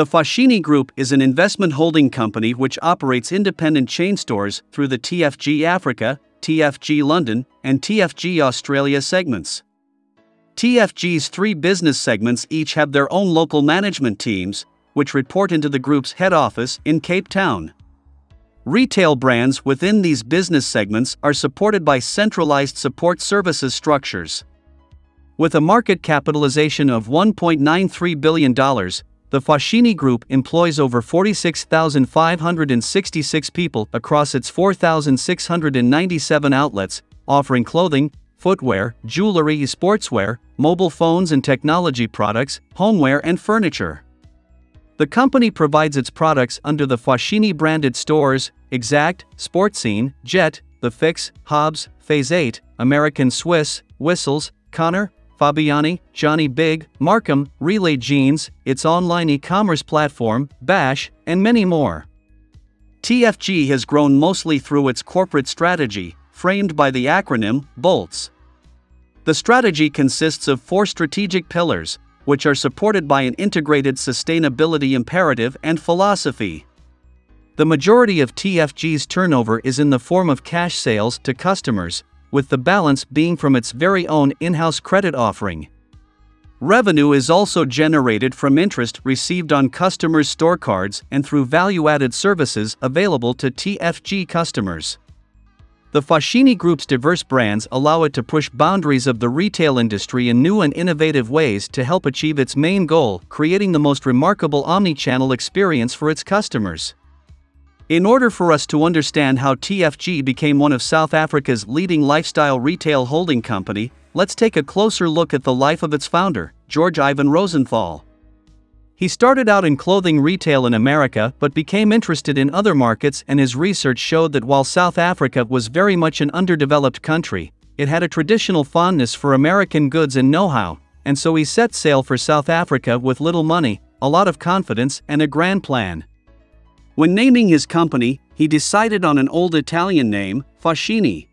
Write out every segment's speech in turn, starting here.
The Foschini Group is an investment holding company which operates independent chain stores through the TFG Africa, TFG London, and TFG Australia segments. TFG's three business segments each have their own local management teams, which report into the group's head office in Cape Town. Retail brands within these business segments are supported by centralized support services structures. With a market capitalization of $1.93 billion, the Foschini Group employs over 46,566 people across its 4,697 outlets, offering clothing, footwear, jewelry, sportswear, mobile phones and technology products, homeware and furniture. The company provides its products under the Foschini-branded stores, Exact, Sportscene, Jet, The Fix, Hobbs, Phase 8, American Swiss, Whistles, Connor, Fabiani, Johnny Bigg, Markham, Relay Jeans, its online e-commerce platform, Bash, and many more. TFG has grown mostly through its corporate strategy, framed by the acronym, BOLTS. The strategy consists of four strategic pillars, which are supported by an integrated sustainability imperative and philosophy. The majority of TFG's turnover is in the form of cash sales to customers, with the balance being from its very own in-house credit offering. Revenue is also generated from interest received on customers' store cards and through value-added services available to TFG customers. The Foschini Group's diverse brands allow it to push boundaries of the retail industry in new and innovative ways to help achieve its main goal, creating the most remarkable omni-channel experience for its customers. In order for us to understand how TFG became one of South Africa's leading lifestyle retail holding company, let's take a closer look at the life of its founder, George Ivan Rosenthal. He started out in clothing retail in America but became interested in other markets, and his research showed that while South Africa was very much an underdeveloped country, it had a traditional fondness for American goods and know-how, and so he set sail for South Africa with little money, a lot of confidence, and a grand plan. When naming his company, he decided on an old Italian name, Foschini.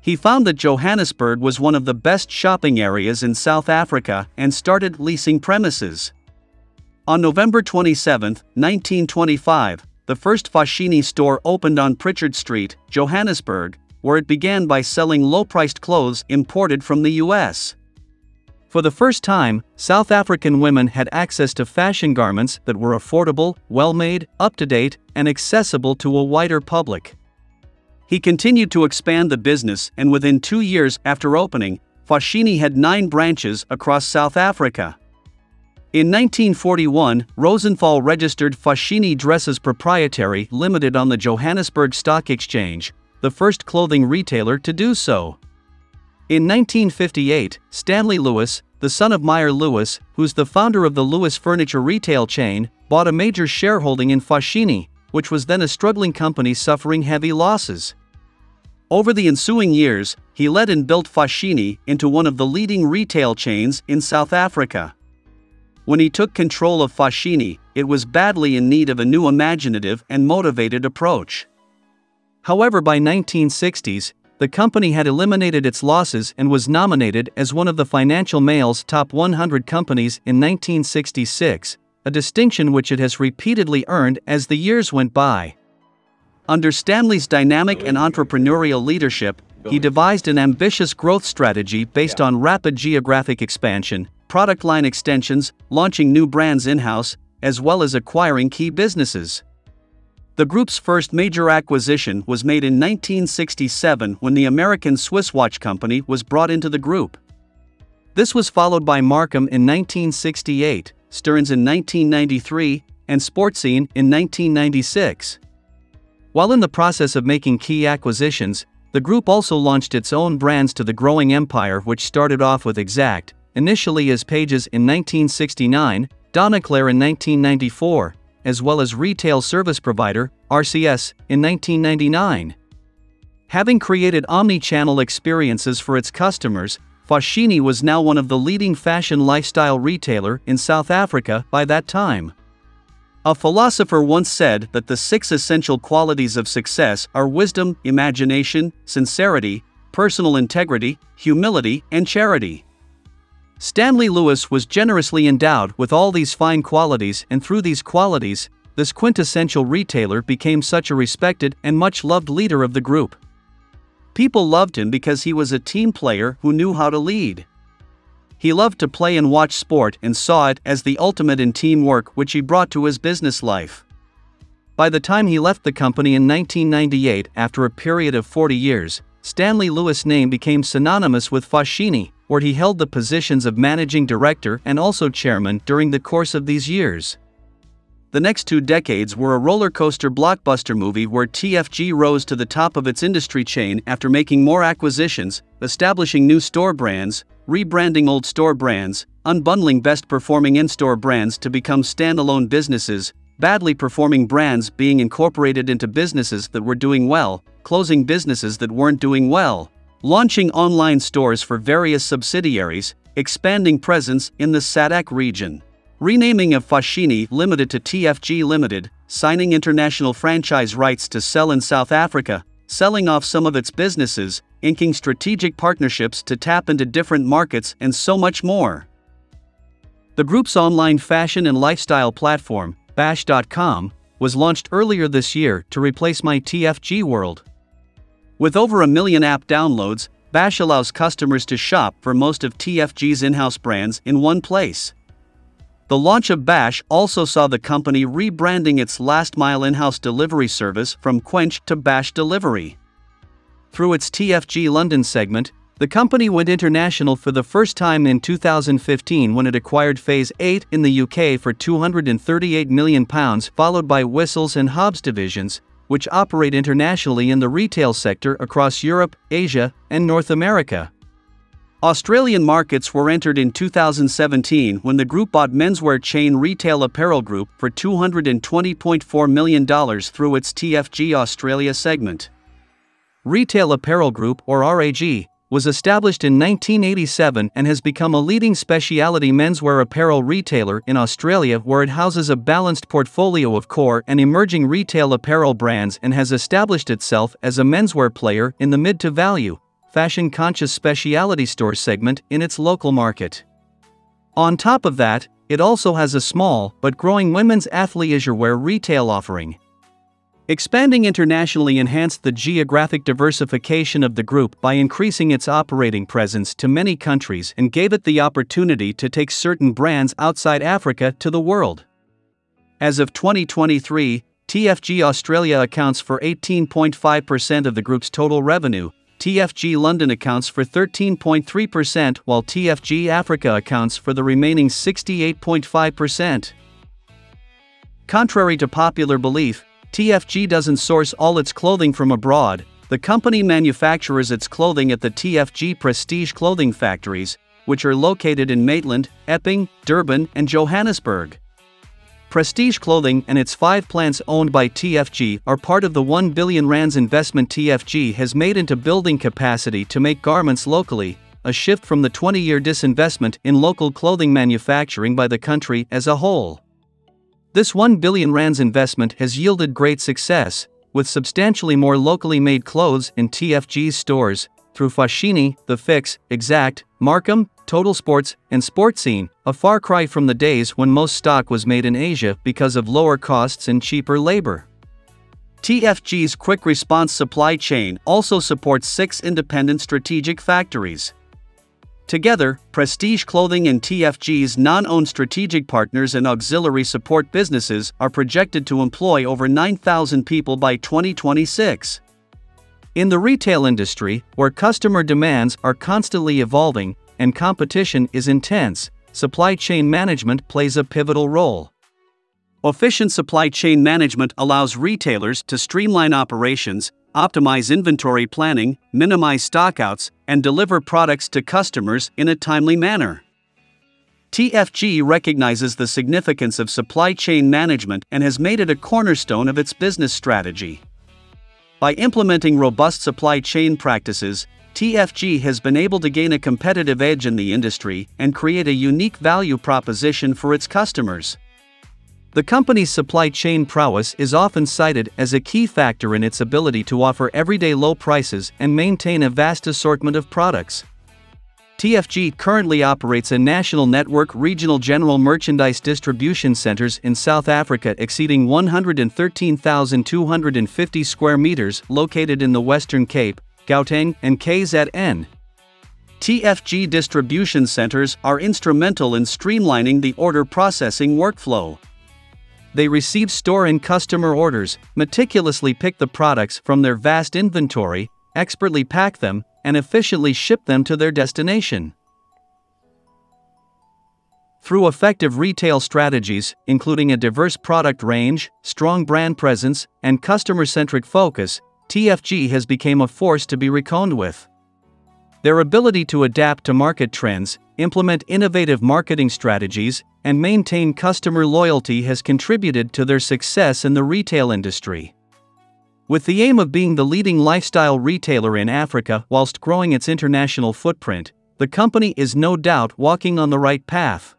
He found that Johannesburg was one of the best shopping areas in South Africa and started leasing premises. On November 27, 1925, the first Foschini store opened on Pritchard Street, Johannesburg, where it began by selling low-priced clothes imported from the U.S. For the first time, South African women had access to fashion garments that were affordable, well-made, up-to-date, and accessible to a wider public. He continued to expand the business, and within 2 years after opening, Foschini had 9 branches across South Africa. In 1941, Rosenthal registered Foschini Dresses Proprietary Limited on the Johannesburg Stock Exchange, the first clothing retailer to do so. In 1958, Stanley Lewis, the son of Meyer Lewis, who's the founder of the Lewis furniture retail chain, bought a major shareholding in Foschini, which was then a struggling company suffering heavy losses. Over the ensuing years, he led and built Foschini into one of the leading retail chains in South Africa. When he took control of Foschini, it was badly in need of a new imaginative and motivated approach. However, by 1960s, the company had eliminated its losses and was nominated as one of the Financial Mail's top 100 companies in 1966, a distinction which it has repeatedly earned as the years went by. Under Stanley's dynamic and entrepreneurial leadership, he devised an ambitious growth strategy based on rapid geographic expansion, product line extensions, launching new brands in-house, as well as acquiring key businesses. The group's first major acquisition was made in 1967 when the American Swiss watch company was brought into the group. This was followed by Markham in 1968, Stearns in 1993, and Sportscene in 1996. While in the process of making key acquisitions, the group also launched its own brands to the growing empire, which started off with Exact, initially as Pages in 1969, Donna Claire in 1994, as well as retail service provider, RCS, in 1999. Having created omni-channel experiences for its customers, Foschini was now one of the leading fashion lifestyle retailer in South Africa by that time. A philosopher once said that the 6 essential qualities of success are wisdom, imagination, sincerity, personal integrity, humility, and charity. Stanley Lewis was generously endowed with all these fine qualities, and through these qualities, this quintessential retailer became such a respected and much-loved leader of the group. People loved him because he was a team player who knew how to lead. He loved to play and watch sport and saw it as the ultimate in teamwork, which he brought to his business life. By the time he left the company in 1998, after a period of 40 years, Stanley Lewis' name became synonymous with Foschini, where he held the positions of managing director and also chairman during the course of these years. The next two decades were a roller coaster blockbuster movie where TFG rose to the top of its industry chain after making more acquisitions, establishing new store brands, rebranding old store brands, unbundling best performing in-store brands to become standalone businesses, badly performing brands being incorporated into businesses that were doing well, closing businesses that weren't doing well, launching online stores for various subsidiaries, expanding presence in the SADAC region, renaming of Foschini Limited to TFG Limited, signing international franchise rights to sell in South Africa, selling off some of its businesses, inking strategic partnerships to tap into different markets, and so much more. The group's online fashion and lifestyle platform, Bash.com, was launched earlier this year to replace My TFG World. With over 1 million app downloads, Bash allows customers to shop for most of TFG's in-house brands in one place. The launch of Bash also saw the company rebranding its last-mile in-house delivery service from Quench to Bash Delivery. Through its TFG London segment, the company went international for the first time in 2015 when it acquired Phase 8 in the UK for £238 million, followed by Whistles and Hobbs divisions, which operate internationally in the retail sector across Europe, Asia, and North America. Australian markets were entered in 2017 when the group bought menswear chain Retail Apparel Group for $220.4 million through its TFG Australia segment. Retail Apparel Group, or RAG, was established in 1987 and has become a leading specialty menswear apparel retailer in Australia, where it houses a balanced portfolio of core and emerging retail apparel brands and has established itself as a menswear player in the mid to value, fashion-conscious specialty store segment in its local market. On top of that, it also has a small but growing women's athleisure wear retail offering. Expanding internationally enhanced the geographic diversification of the group by increasing its operating presence to many countries and gave it the opportunity to take certain brands outside Africa to the world. As of 2023, TFG Australia accounts for 18.5% of the group's total revenue, TFG London accounts for 13.3%, while TFG Africa accounts for the remaining 68.5%. Contrary to popular belief, TFG doesn't source all its clothing from abroad. The company manufactures its clothing at the TFG Prestige Clothing factories, which are located in Maitland, Epping, Durban, and Johannesburg. Prestige Clothing and its 5 plants owned by TFG are part of the £1 billion investment TFG has made into building capacity to make garments locally, a shift from the 20-year disinvestment in local clothing manufacturing by the country as a whole. This £1 billion investment has yielded great success, with substantially more locally made clothes in TFG's stores, through Foschini, The Fix, Exact, Markham, Total Sports, and Sportscene, a far cry from the days when most stock was made in Asia because of lower costs and cheaper labor. TFG's quick response supply chain also supports 6 independent strategic factories. Together, Prestige Clothing and TFG's non-owned strategic partners and auxiliary support businesses are projected to employ over 9,000 people by 2026. In the retail industry, where customer demands are constantly evolving and competition is intense, supply chain management plays a pivotal role. Efficient supply chain management allows retailers to streamline operations, optimize inventory planning, minimize stockouts, and deliver products to customers in a timely manner. TFG recognizes the significance of supply chain management and has made it a cornerstone of its business strategy. By implementing robust supply chain practices, TFG has been able to gain a competitive edge in the industry and create a unique value proposition for its customers. The company's supply chain prowess is often cited as a key factor in its ability to offer everyday low prices and maintain a vast assortment of products. TFG currently operates a national network regional general merchandise distribution centers in South Africa exceeding 113,250 square meters located in the Western Cape, Gauteng, and KZN. TFG distribution centers are instrumental in streamlining the order processing workflow. They receive store and customer orders, meticulously pick the products from their vast inventory, expertly pack them, and efficiently ship them to their destination. Through effective retail strategies, including a diverse product range, strong brand presence, and customer-centric focus, TFG has become a force to be reckoned with. Their ability to adapt to market trends, implement innovative marketing strategies, and maintain customer loyalty has contributed to their success in the retail industry. With the aim of being the leading lifestyle retailer in Africa whilst growing its international footprint, the company is no doubt walking on the right path.